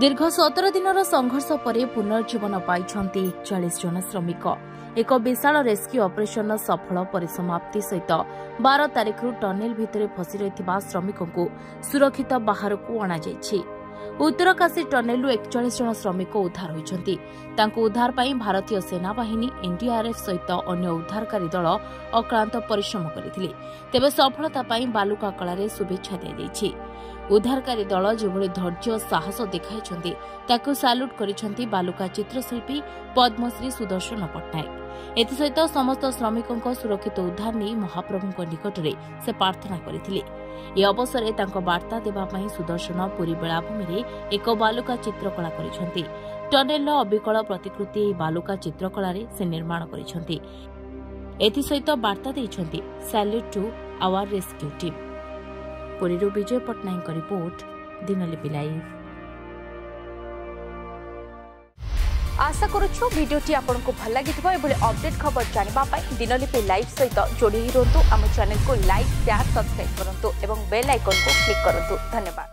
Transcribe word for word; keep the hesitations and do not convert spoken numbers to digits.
दीर्घ सतर दिन संघर्ष पर पुनर्जीवन पाई चालीस जन श्रमिक एक विशाल रेस्क्यू ऑपरेशन सफल परिसमाप्ति सहित बारह तारीख टनेल भितर फसी रही श्रमिकों को सुरक्षित बाहर को अणा उत्तरकाशी टनेलु एकचालीस जन श्रमिक उद्धार होइछन्ति। तांको उद्धार पाई भारतीय सेना बाहिनी एनडीआरएफ सहित अन्य उद्धारकारी दल अक्लांत परिश्रम करथिले। तेबे सफलता पाई बालुका कलारे शुभेच्छा दिया जाइछि। उद्धारकारी दल जेभଳି धैर्य साहस देखाइछन्ति ताकु सैल्यूट करिछन्ति बालुका चित्रशिल्पी पद्मश्री सुदर्शन पट्टनायक। एतसहित समस्त श्रमिकों सुरक्षित उद्धार नहीं महाप्रभु निकटरे से प्रार्थना करथिले। यह अवसर तांको वार्ता देवाई सुदर्शन पूरी बेलाभूमि में एक बालुका चित्रकला करिछन्ति। टनेल अविकल प्रतिकृति बालुका चित्रकला से निर्माण करिछन्ति। एतसहित वार्ता देइछन्ति salute to our rescue team. पुरीरू विजय पट्टनायक रिपोर्ट दिनलिपि लाइव। आशा करुछु भिडियोटी आपनकु भल लागिथबो। एभली अपडेट खबर जानिबा पाई दिनलिपि लाइव सहित जोड़ी रहंतु। आम चैनल को लाइक शेयर सब्सक्राइब करंतु एवं बेल आइकन को क्लिक करंतु। धन्यवाद।